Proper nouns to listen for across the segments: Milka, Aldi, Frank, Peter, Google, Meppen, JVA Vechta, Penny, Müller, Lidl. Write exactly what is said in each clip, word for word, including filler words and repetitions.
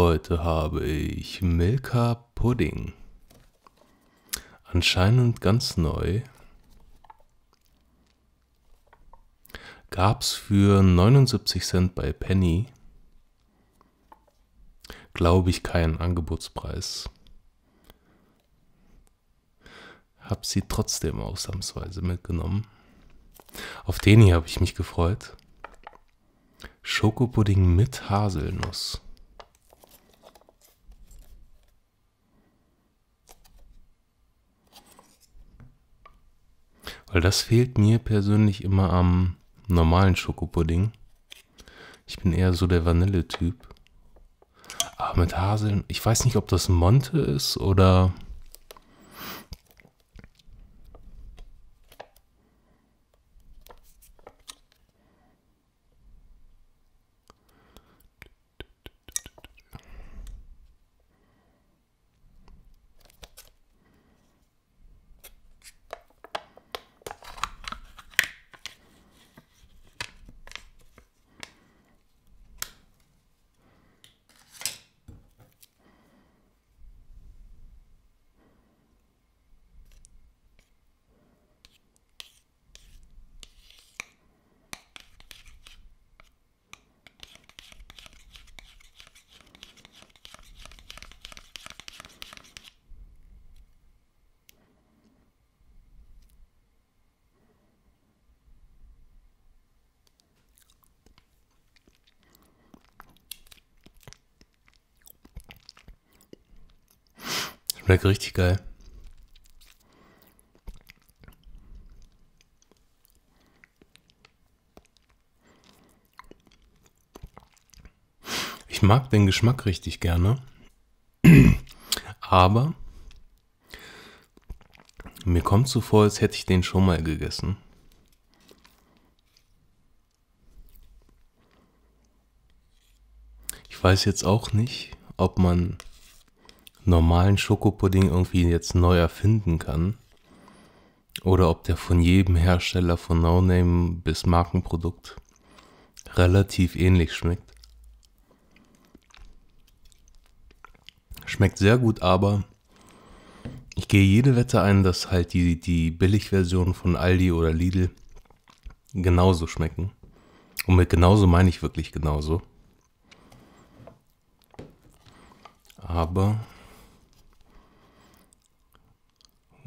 Heute habe ich Milka Pudding. Anscheinend ganz neu. Gab's für neunundsiebzig Cent bei Penny. Glaube ich, keinen Angebotspreis. Hab sie trotzdem ausnahmsweise mitgenommen. Auf den hier habe ich mich gefreut. Schokopudding mit Haselnuss. Weil das fehlt mir persönlich immer am normalen Schokopudding. Ich bin eher so der Vanille-Typ. Aber mit Haseln, ich weiß nicht, ob das Monte ist oder... Schmeckt richtig geil. Ich mag den Geschmack richtig gerne, aber mir kommt so vor, als hätte ich den schon mal gegessen. Ich weiß jetzt auch nicht, ob man normalen Schokopudding irgendwie jetzt neu erfinden kann oder ob der von jedem Hersteller von No-Name bis Markenprodukt relativ ähnlich schmeckt. Schmeckt sehr gut, aber ich gehe jede Wette ein, dass halt die, die Billigversion von Aldi oder Lidl genauso schmecken. Und mit genauso meine ich wirklich genauso. Aber...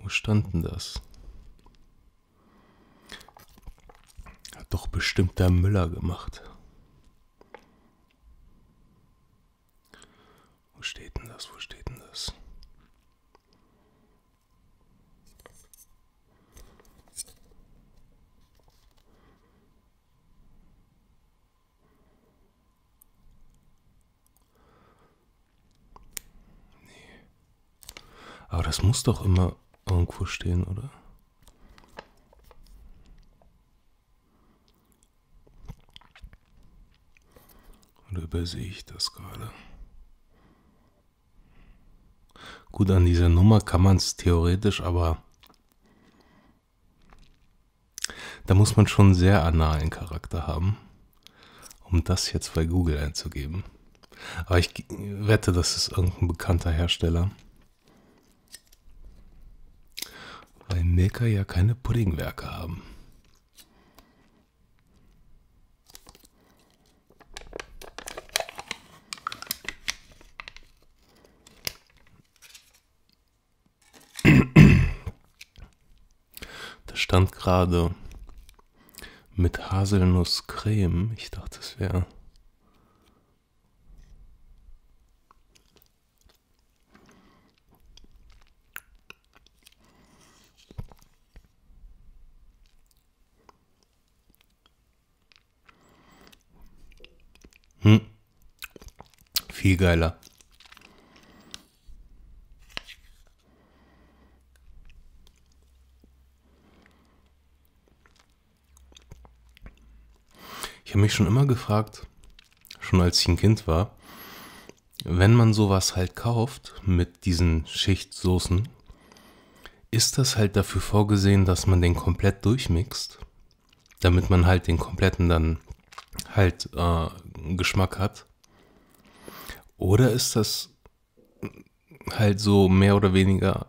wo stand denn das? Hat doch bestimmt der Müller gemacht. Wo steht denn das? Wo steht denn das? Nee. Aber das muss doch immer... irgendwo stehen, oder? Oder übersehe ich das gerade? Gut, an dieser Nummer kann man es theoretisch, aber da muss man schon sehr analen Charakter haben, um das jetzt bei Google einzugeben. Aber ich wette, das ist irgendein bekannter Hersteller. Weil Milka ja keine Puddingwerke haben. Da stand gerade mit Haselnusscreme. Ich dachte, es wäre... Hm. Viel geiler. Ich habe mich schon immer gefragt, schon als ich ein Kind war, wenn man sowas halt kauft mit diesen Schichtsoßen, ist das halt dafür vorgesehen, dass man den komplett durchmixt, damit man halt den kompletten dann halt äh, Geschmack hat, Oder ist das halt so mehr oder weniger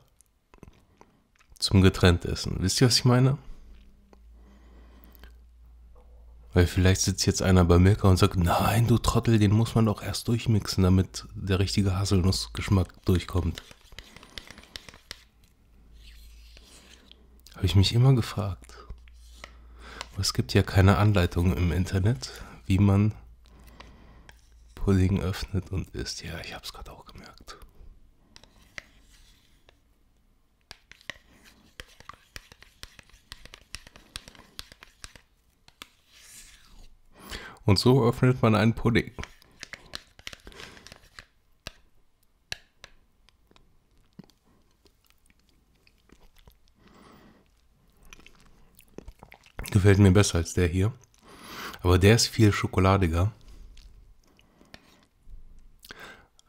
zum Getrenntessen? Wisst ihr, was ich meine? Weil vielleicht sitzt jetzt einer bei Milka und sagt, nein, du Trottel, den muss man doch erst durchmixen, damit der richtige Haselnussgeschmack durchkommt. Habe ich mich immer gefragt. Aber es gibt ja keine Anleitung im Internet, wie man Pudding öffnet und isst. Ja, ich habe es gerade auch gemerkt. Und so öffnet man einen Pudding. Gefällt mir besser als der hier. Aber der ist viel schokoladiger.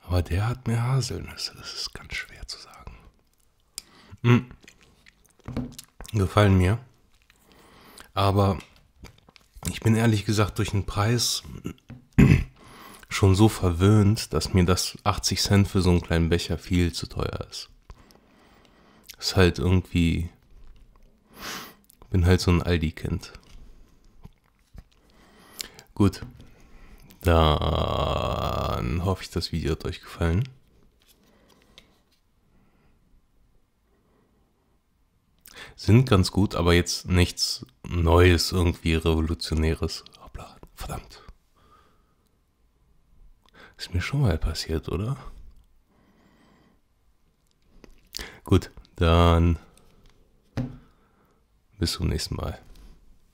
Aber der hat mehr Haselnüsse. Das ist ganz schwer zu sagen. Hm. Gefallen mir. Aber ich bin ehrlich gesagt durch den Preis schon so verwöhnt, dass mir das achtzig Cent für so einen kleinen Becher viel zu teuer ist. Ist halt irgendwie... Bin halt so ein Aldi-Kind. Gut. Dann hoffe ich, das Video hat euch gefallen. Sind ganz gut, aber jetzt nichts Neues, irgendwie Revolutionäres. Hoppla, verdammt. Ist mir schon mal passiert, oder? Gut, dann... Bis zum nächsten Mal.